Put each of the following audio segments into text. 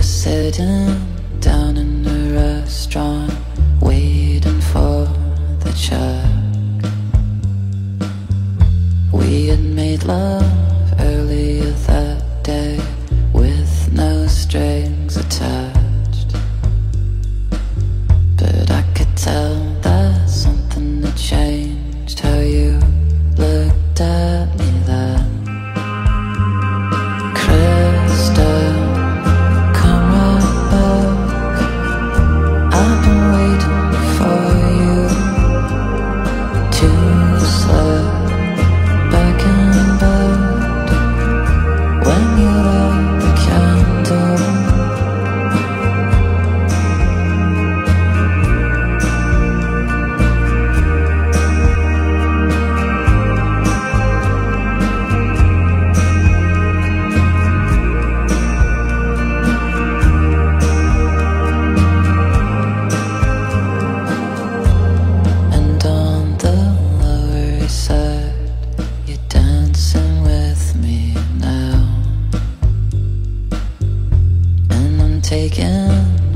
were sitting down in a restaurant, waiting for the check. We had made love earlier that day, with no strings attached. But I could tell that something had changed, how you looked at me then. Taking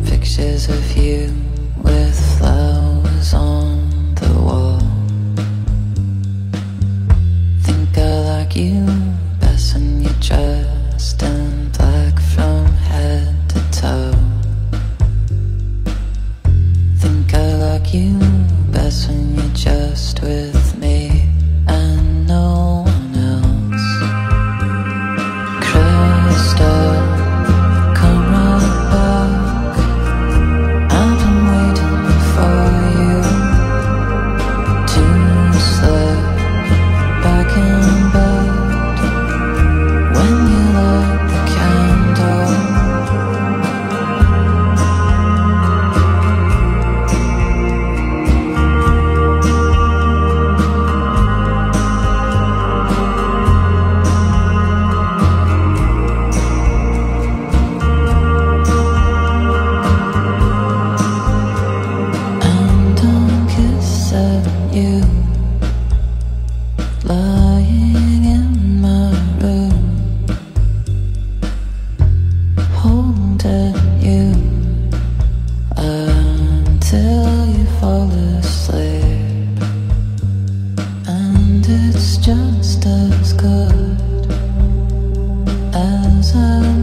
pictures of you with flowers on the wall. Think I like you best when you're dressed in black from head to toe. Think I like you best when you're just with me and no one else. Crystal, lying in my room, holding you until you fall asleep. And it's just as good as I